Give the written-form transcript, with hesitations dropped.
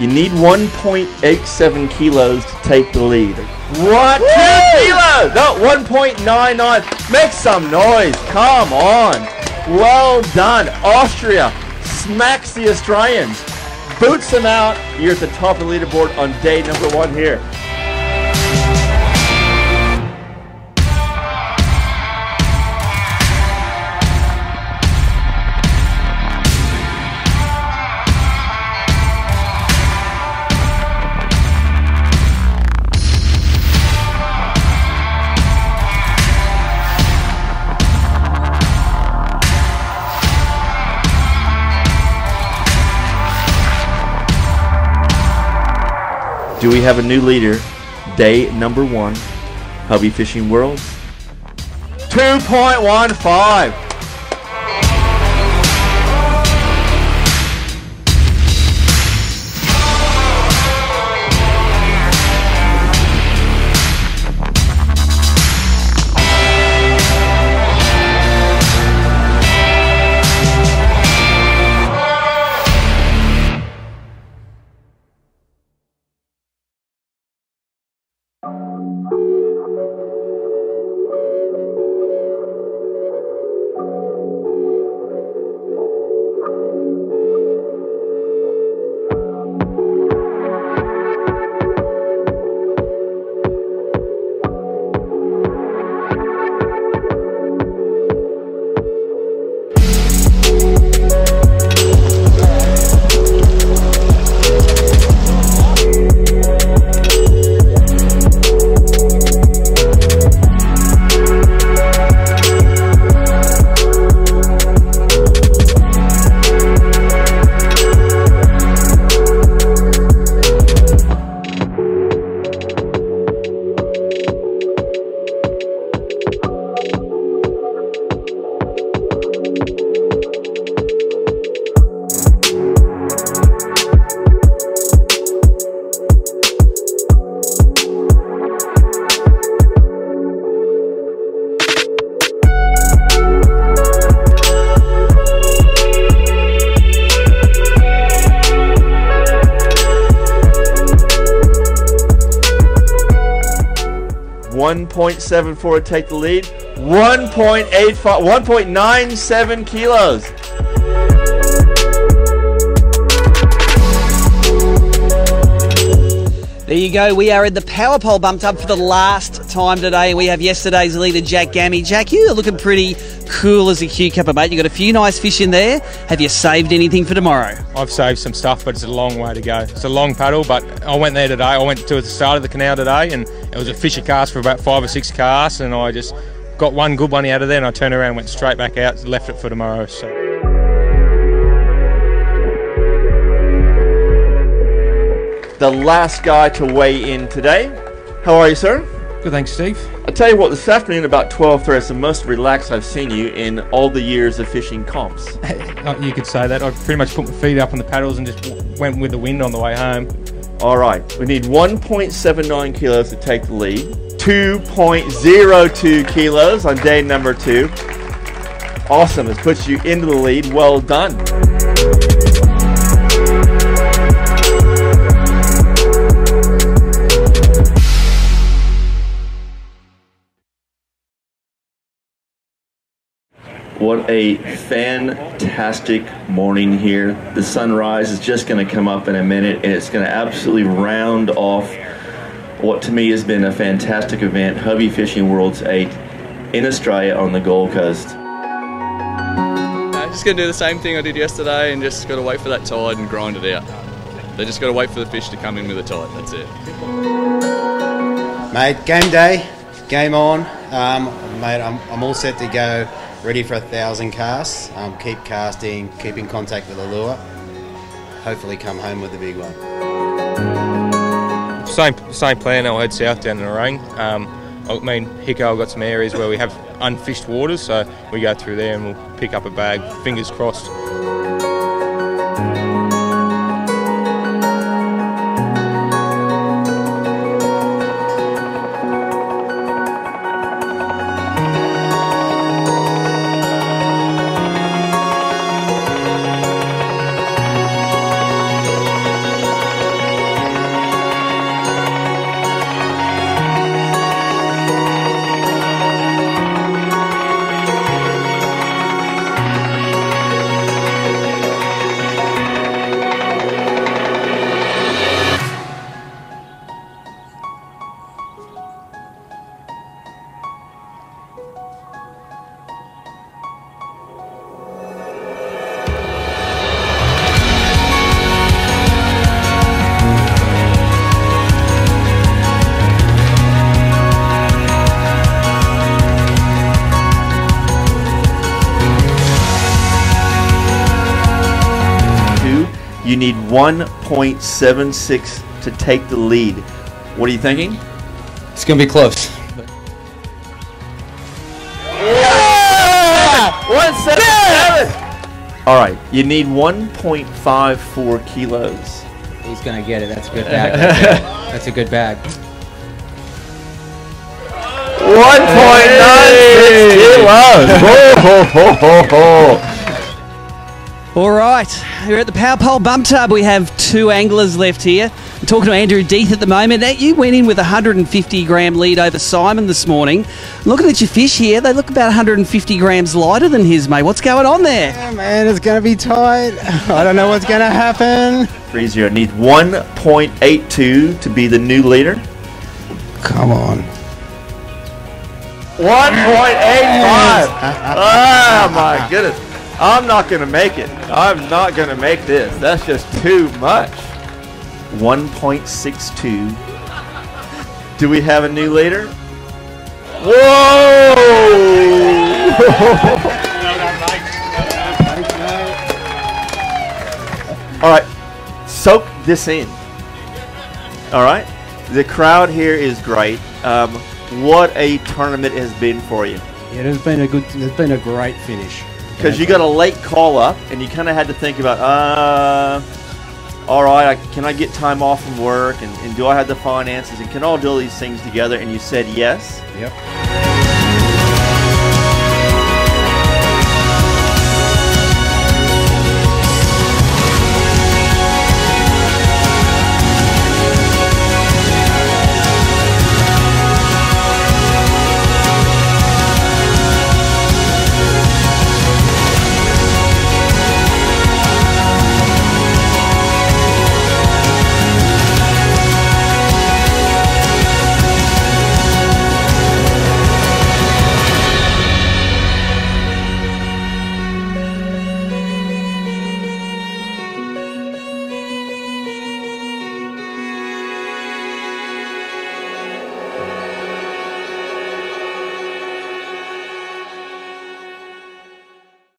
You need 1.87 kilos to take the lead. What? 2 kilos! No, 1.99. Make some noise. Come on. Well done. Austria smacks the Australians. Boots them out. You're at the top of the leaderboard on day number 1 here. Do we have a new leader? Day number 1, Hobie Fishing Worlds. 2.15. .74 take the lead. 1.85, 1.97 kilos. There you go. We are at the Power Pole bumped up for the last time today. We have yesterday's leader, Jack Gammy. Jack, you are looking pretty cool as a cucumber, mate. You got a few nice fish in there. Have you saved anything for tomorrow? I've saved some stuff, but it's a long way to go. It's a long paddle, but I went there today. I went to the start of the canal today, and it was a fisher cast for about 5 or 6 casts, and I just got one good one out of there, and I turned around and went straight back out and left it for tomorrow. So. The last guy to weigh in today. How are you, sir? Good, thanks, Steve. I tell you what, this afternoon about 12:30 is the most relaxed I've seen you in all the years of fishing comps. You could say that. I pretty much put my feet up on the paddles and just went with the wind on the way home. All right, we need 1.79 kilos to take the lead. 2.02 kilos on day number 2. Awesome, this puts you into the lead. Well done. What a fantastic morning here. The sunrise is just going to come up in a minute, and it's going to absolutely round off what to me has been a fantastic event, Hobie Fishing Worlds 8 in Australia on the Gold Coast. I'm just going to do the same thing I did yesterday and just got to wait for that tide and grind it out. They just got to wait for the fish to come in with the tide, that's it. Mate, game day, game on. Mate, I'm all set to go. Ready for 1,000 casts, keep casting, keep in contact with the lure, hopefully come home with the big one. Same plan, I'll head south down in Narang. I mean, Hicko, I've got some areas where we have unfished waters, so we go through there and we'll pick up a bag, fingers crossed. You need 1.76 to take the lead. What are you thinking? It's going to be close. Yeah! 1.77! All right, you need 1.54 kilos. He's going to get it. That's a good bag. That's a good bag. 1.96 kilos. All right, we're at the Power Pole bump tub. We have two anglers left here. We're talking to Andrew Deeth at the moment. You went in with a 150-gram lead over Simon this morning. Looking at your fish here, they look about 150 grams lighter than his, mate. What's going on there? Yeah, man, it's going to be tight. I don't know what's going to happen. 3-0. Needs 1.82 to be the new leader. Come on. 1.85. Oh, my goodness. I'm not going to make it. I'm not going to make this. That's just too much. 1.62. Do we have a new leader? Whoa! All right. Soak this in. All right. The crowd here is great. What a tournament has been for you. Yeah, it's been a great finish. Because you got a late call up, and you kind of had to think about, all right, can I get time off from work, and do I have the finances, and can I do all these things together? And you said yes. Yep.